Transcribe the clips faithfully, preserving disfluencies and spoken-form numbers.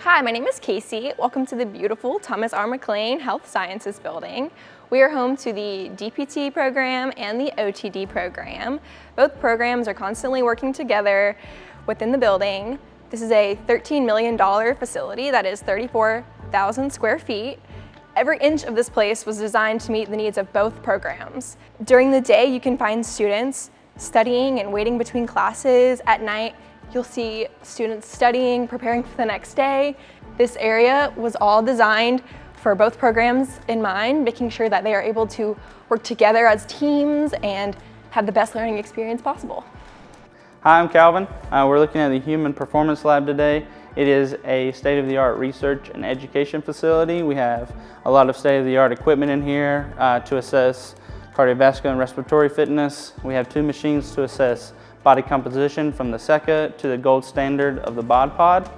Hi, my name is Casey. Welcome to the beautiful Thomas R. McLean Health Sciences Building. We are home to the D P T program and the O T D program. Both programs are constantly working together within the building. This is a thirteen million dollars facility that is thirty-four thousand square feet. Every inch of this place was designed to meet the needs of both programs. During the day, you can find students studying and waiting between classes. At night, you'll see students studying, preparing for the next day. This area was all designed for both programs in mind, making sure that they are able to work together as teams and have the best learning experience possible. Hi, I'm Calvin. Uh, we're looking at the Human Performance Lab today. It is a state-of-the-art research and education facility. We have a lot of state-of-the-art equipment in here uh, to assess cardiovascular and respiratory fitness. We have two machines to assess body composition from the SECA to the gold standard of the Bod Pod.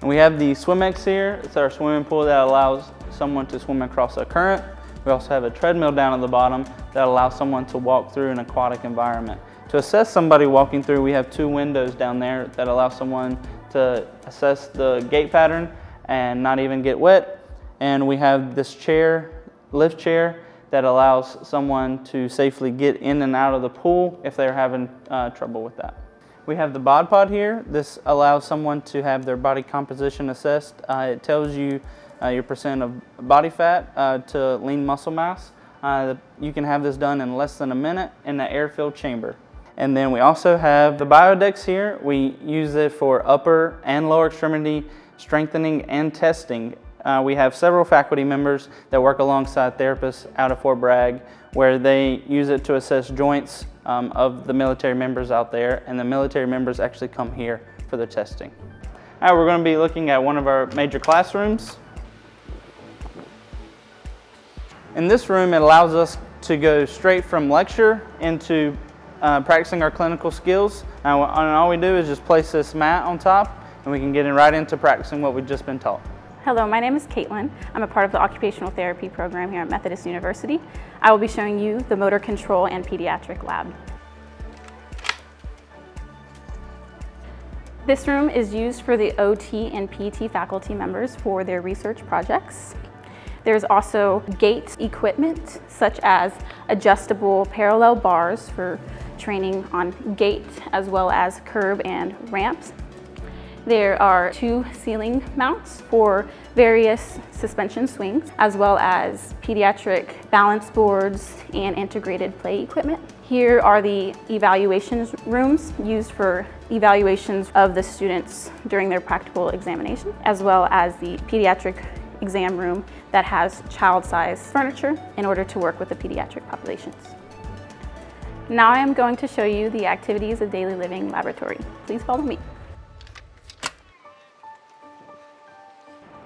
And we have the SwimX here. It's our swimming pool that allows someone to swim across a current. We also have a treadmill down at the bottom that allows someone to walk through an aquatic environment. To assess somebody walking through, we have two windows down there that allow someone to assess the gait pattern and not even get wet. And we have this chair, lift chair, that allows someone to safely get in and out of the pool if they're having uh, trouble with that. We have the Bod Pod here. This allows someone to have their body composition assessed. Uh, it tells you uh, your percent of body fat uh, to lean muscle mass. Uh, you can have this done in less than a minute in the air-filled chamber. And then we also have the Biodex here. We use it for upper and lower extremity strengthening and testing. Uh, we have several faculty members that work alongside therapists out of Fort Bragg, where they use it to assess joints um, of the military members out there, and the military members actually come here for their testing. All right, we're going to be looking at one of our major classrooms. In this room, it allows us to go straight from lecture into uh, practicing our clinical skills, and all we do is just place this mat on top, and we can get in right into practicing what we've just been taught. Hello, my name is Caitlin. I'm a part of the occupational therapy program here at Methodist University. I will be showing you the motor control and pediatric lab. This room is used for the O T and P T faculty members for their research projects. There's also gait equipment, such as adjustable parallel bars for training on gait, as well as curb and ramps. There are two ceiling mounts for various suspension swings, as well as pediatric balance boards and integrated play equipment. Here are the evaluations rooms used for evaluations of the students during their practical examination, as well as the pediatric exam room that has child-sized furniture in order to work with the pediatric populations. Now I am going to show you the activities of daily living laboratory. Please follow me.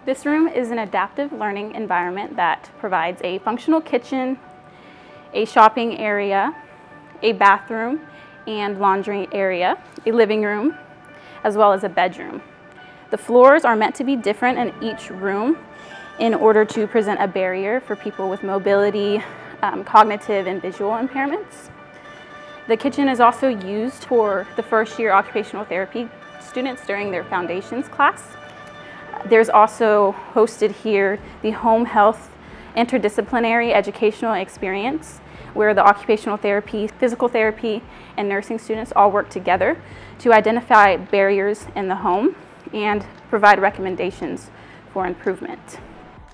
This room is an adaptive learning environment that provides a functional kitchen, a shopping area, a bathroom and laundry area, a living room, as well as a bedroom. The floors are meant to be different in each room in order to present a barrier for people with mobility, um, cognitive and visual impairments. The kitchen is also used for the first year occupational therapy students during their foundations class. There's also hosted here the home health interdisciplinary educational experience, where the occupational therapy, physical therapy, and nursing students all work together to identify barriers in the home and provide recommendations for improvement.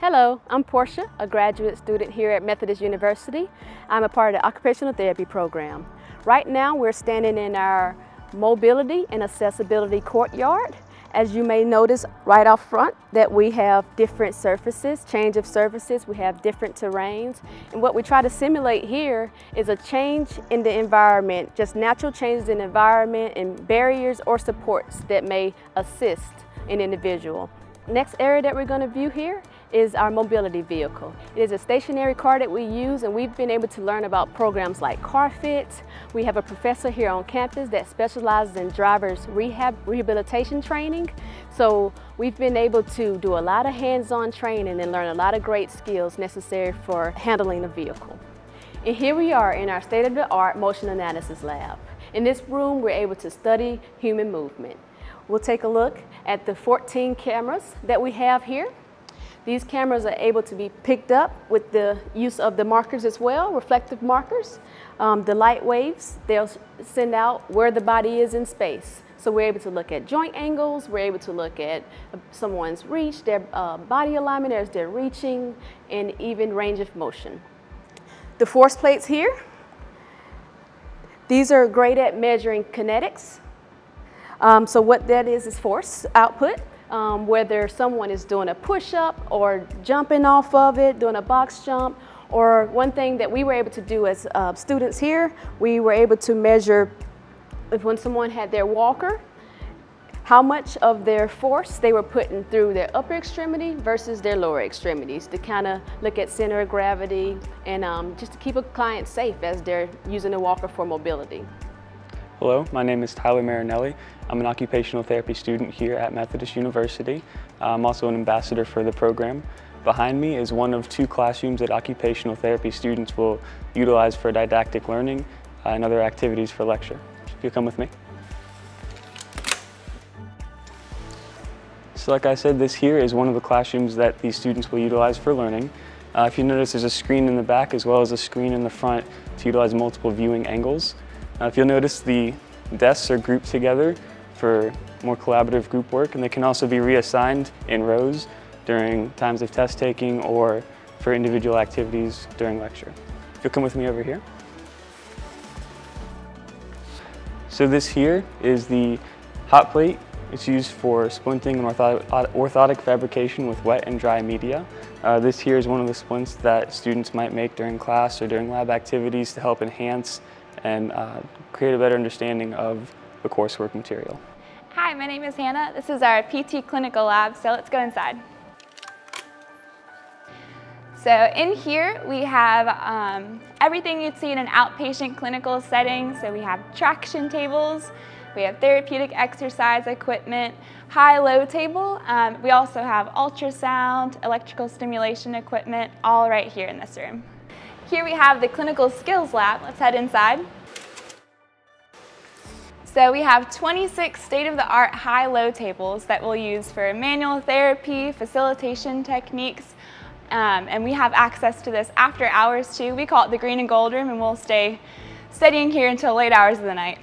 Hello, I'm Portia, a graduate student here at Methodist University. I'm a part of the occupational therapy program. Right now we're standing in our mobility and accessibility courtyard. As you may notice right off front that we have different surfaces, change of surfaces, we have different terrains. And what we try to simulate here is a change in the environment, just natural changes in the environment and barriers or supports that may assist an individual. Next area that we're going to view here is our mobility vehicle. It is a stationary car that we use, and we've been able to learn about programs like CarFit. We have a professor here on campus that specializes in drivers rehab rehabilitation training. So we've been able to do a lot of hands-on training and learn a lot of great skills necessary for handling a vehicle. And here we are in our state-of-the-art motion analysis lab. In this room, we're able to study human movement. We'll take a look at the fourteen cameras that we have here. These cameras are able to be picked up with the use of the markers as well, reflective markers. Um, the light waves, they'll send out where the body is in space. So we're able to look at joint angles, we're able to look at someone's reach, their uh, body alignment as they're reaching, and even range of motion. The force plates here, these are great at measuring kinetics. Um, so what that is is force output. Um, whether someone is doing a push-up or jumping off of it, doing a box jump, or one thing that we were able to do as uh, students here, we were able to measure if when someone had their walker, how much of their force they were putting through their upper extremity versus their lower extremities, to kind of look at center of gravity and um, just to keep a client safe as they're using a walker for mobility. Hello, my name is Tyler Marinelli. I'm an occupational therapy student here at Methodist University. I'm also an ambassador for the program. Behind me is one of two classrooms that occupational therapy students will utilize for didactic learning and other activities for lecture. If you'll come with me. So like I said, this here is one of the classrooms that these students will utilize for learning. Uh, if you notice, there's a screen in the back as well as a screen in the front to utilize multiple viewing angles. Uh, if you'll notice, the desks are grouped together for more collaborative group work, and they can also be reassigned in rows during times of test taking or for individual activities during lecture. If you'll come with me over here. So this here is the hot plate. It's used for splinting and ortho orthotic fabrication with wet and dry media. Uh, this here is one of the splints that students might make during class or during lab activities to help enhance and uh, create a better understanding of the coursework material. Hi, my name is Hannah. This is our P T clinical lab, so let's go inside. So in here we have um, everything you'd see in an outpatient clinical setting. So we have traction tables, we have therapeutic exercise equipment, high-low table. Um, we also have ultrasound, electrical stimulation equipment, all right here in this room. Here we have the clinical skills lab. Let's head inside. So we have twenty-six state-of-the-art high-low tables that we'll use for manual therapy, facilitation techniques, um, and we have access to this after hours too. We call it the green and gold room, and we'll stay studying here until late hours of the night.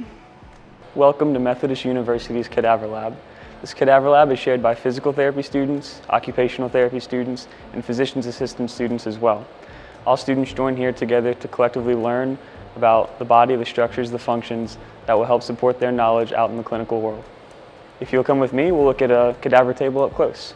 Welcome to Methodist University's Cadaver Lab. This cadaver lab is shared by physical therapy students, occupational therapy students, and physician's assistant students as well. All students join here together to collectively learn about the body, the structures, the functions that will help support their knowledge out in the clinical world. If you'll come with me, we'll look at a cadaver table up close.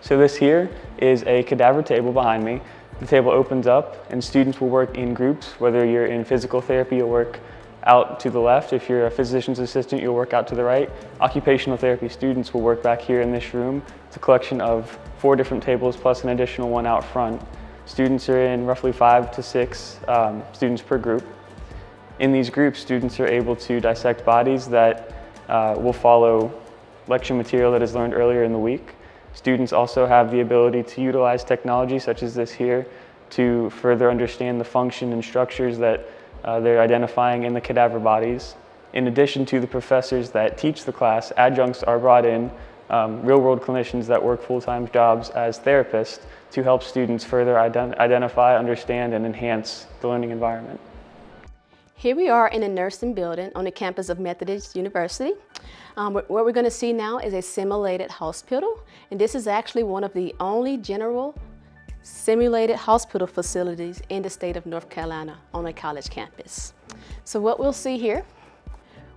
So this here is a cadaver table behind me. The table opens up and students will work in groups, whether you're in physical therapy, you'll work out to the left. If you're a physician's assistant, you'll work out to the right. Occupational therapy students will work back here in this room. It's a collection of four different tables plus an additional one out front. Students are in roughly five to six um, students per group. In these groups, students are able to dissect bodies that uh, will follow lecture material that is learned earlier in the week. Students also have the ability to utilize technology such as this here to further understand the function and structures that uh, they're identifying in the cadaver bodies. In addition to the professors that teach the class, adjuncts are brought in, Um, real-world clinicians that work full-time jobs as therapists to help students further ident identify, understand, and enhance the learning environment. Here we are in a nursing building on the campus of Methodist University. Um, what we're going to see now is a simulated hospital, and this is actually one of the only general simulated hospital facilities in the state of North Carolina on a college campus. So what we'll see here,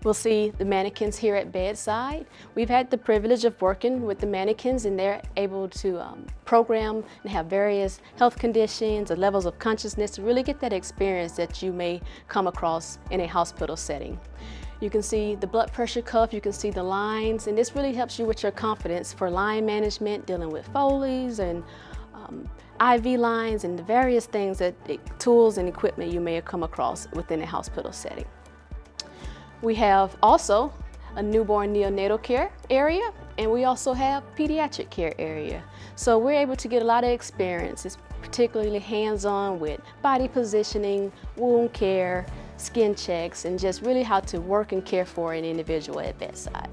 we'll see the mannequins here at bedside. We've had the privilege of working with the mannequins, and they're able to um, program and have various health conditions or levels of consciousness to really get that experience that you may come across in a hospital setting. You can see the blood pressure cuff, you can see the lines, and this really helps you with your confidence for line management, dealing with Foley's and um, I V lines and the various things that tools and equipment you may have come across within a hospital setting. We have also a newborn neonatal care area, and we also have pediatric care area. So we're able to get a lot of experiences, particularly hands-on with body positioning, wound care, skin checks, and just really how to work and care for an individual at bedside.